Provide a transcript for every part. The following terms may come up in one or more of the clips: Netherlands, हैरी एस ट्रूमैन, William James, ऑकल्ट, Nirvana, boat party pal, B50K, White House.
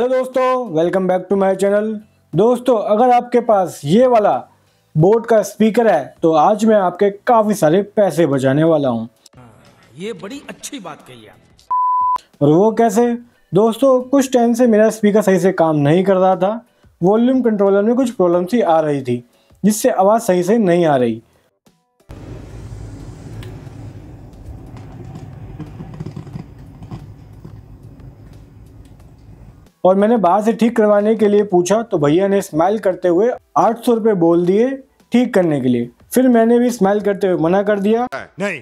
Hello दोस्तों, welcome back to my channel. दोस्तों, अगर आपके पास ये वाला बोट का स्पीकर है तो आज मैं आपके काफ़ी सारे पैसे बचाने वाला हूँ। ये बड़ी अच्छी बात कही आप। और वो कैसे? दोस्तों, कुछ टाइम से मेरा स्पीकर सही से काम नहीं कर रहा था। वॉल्यूम कंट्रोलर में कुछ प्रॉब्लम सी आ रही थी जिससे आवाज़ सही से नहीं आ रही। और मैंने बाहर से ठीक करवाने के लिए पूछा तो भैया ने स्माइल करते हुए 800 रुपये बोल दिए ठीक करने के लिए। फिर मैंने भी स्माइल करते हुए मना कर दिया नहीं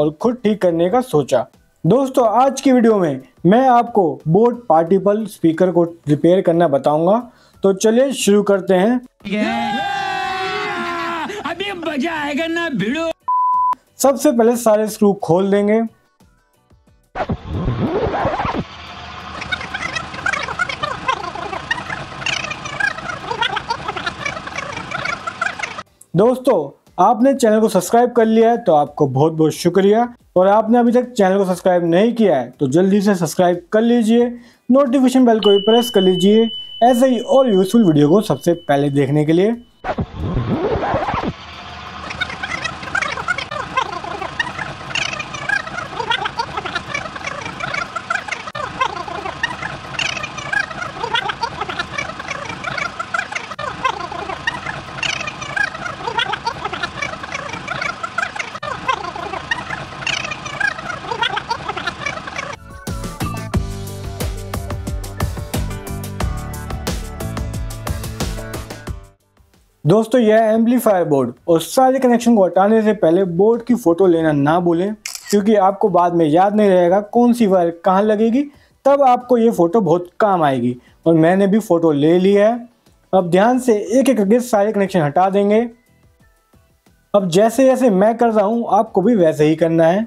और खुद ठीक करने का सोचा। दोस्तों, आज की वीडियो में मैं आपको बोट पार्टी पल स्पीकर को रिपेयर करना बताऊंगा। तो चलिए शुरू करते हैं। अभी मजा आएगा ना वीडियो। सबसे पहले सारे स्क्रू खोल देंगे। दोस्तों, आपने चैनल को सब्सक्राइब कर लिया है तो आपको बहुत बहुत शुक्रिया। और आपने अभी तक चैनल को सब्सक्राइब नहीं किया है तो जल्दी से सब्सक्राइब कर लीजिए, नोटिफिकेशन बेल को भी प्रेस कर लीजिए ऐसे ही और यूजफुल वीडियो को सबसे पहले देखने के लिए। दोस्तों, यह है एम्पलीफायर बोर्ड और सारे कनेक्शन को हटाने से पहले बोर्ड की फ़ोटो लेना ना भूलें, क्योंकि आपको बाद में याद नहीं रहेगा कौन सी वायर कहाँ लगेगी, तब आपको ये फ़ोटो बहुत काम आएगी। और मैंने भी फ़ोटो ले ली है। अब ध्यान से एक एक करके सारे कनेक्शन हटा देंगे। अब जैसे जैसे मैं कर रहा हूँ आपको भी वैसे ही करना है।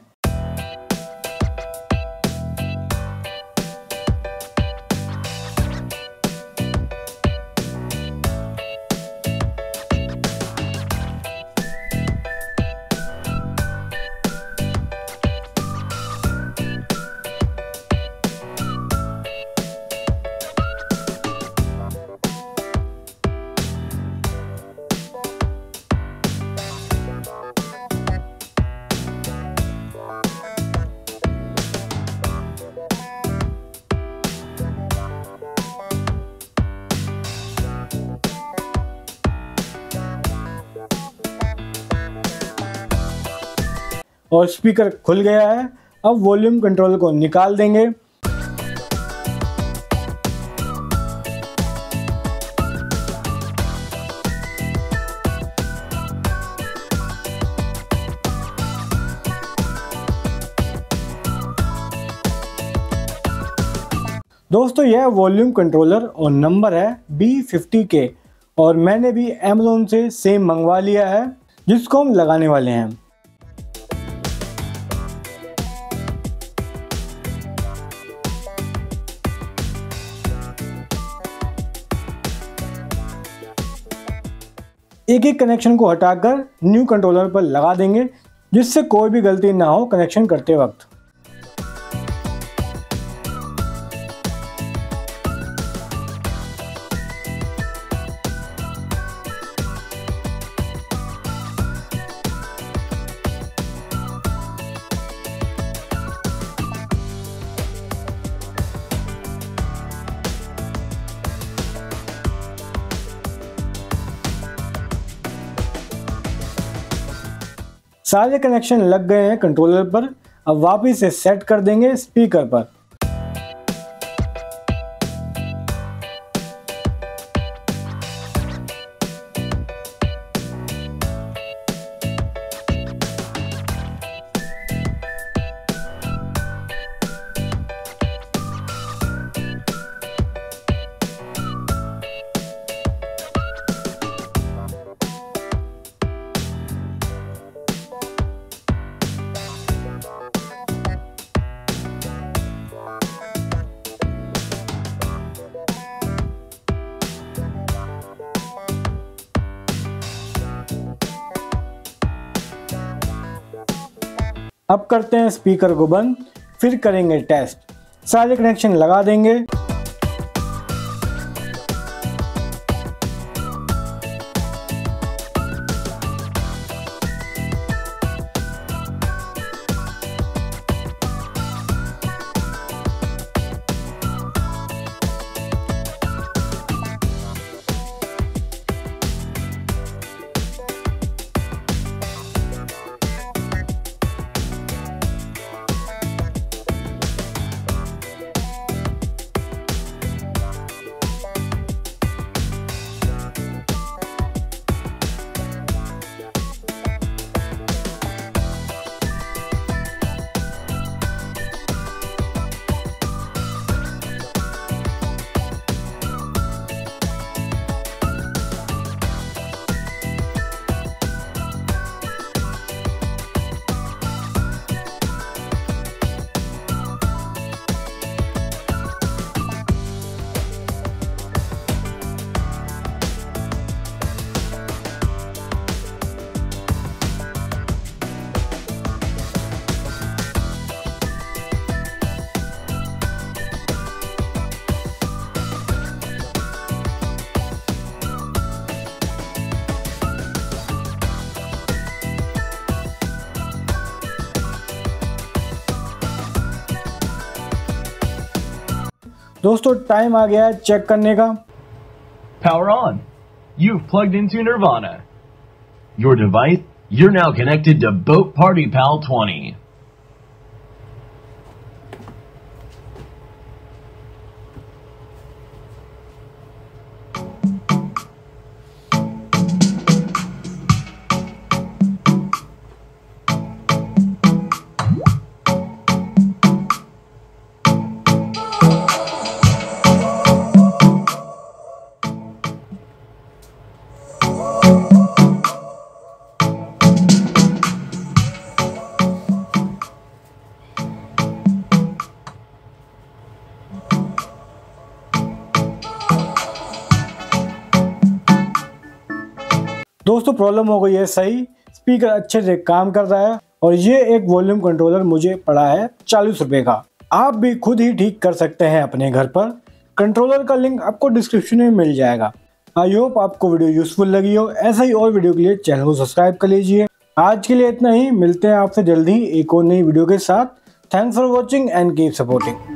और स्पीकर खुल गया है। अब वॉल्यूम कंट्रोल को निकाल देंगे। दोस्तों, यह वॉल्यूम कंट्रोलर और नंबर है B50K और मैंने भी अमेज़न से सेम मंगवा लिया है जिसको हम लगाने वाले हैं। एक एक कनेक्शन को हटाकर न्यू कंट्रोलर पर लगा देंगे जिससे कोई भी गलती ना हो कनेक्शन करते वक्त। सारे कनेक्शन लग गए हैं कंट्रोलर पर। अब वापस से सेट कर देंगे स्पीकर पर। अब करते हैं स्पीकर को बंद। फिर करेंगे टेस्ट। सारे कनेक्शन लगा देंगे। दोस्तों टाइम आ गया है चेक करने का। Power on. You've plugged into Nirvana. Your device, you're now connected to Boat Party Pal 20. दोस्तों प्रॉब्लम हो गई है सही, स्पीकर अच्छे से काम कर रहा है और ये एक वॉल्यूम कंट्रोलर मुझे पड़ा है 40 रुपए का। आप भी खुद ही ठीक कर सकते हैं अपने घर पर। कंट्रोलर का लिंक आपको डिस्क्रिप्शन में मिल जाएगा। आई होप आपको वीडियो यूजफुल लगी हो। ऐसा ही और वीडियो के लिए चैनल को सब्सक्राइब कर लीजिए। आज के लिए इतना ही, मिलते हैं आपसे जल्द ही एक और नई वीडियो के साथ। Thanks for watching and keep supporting.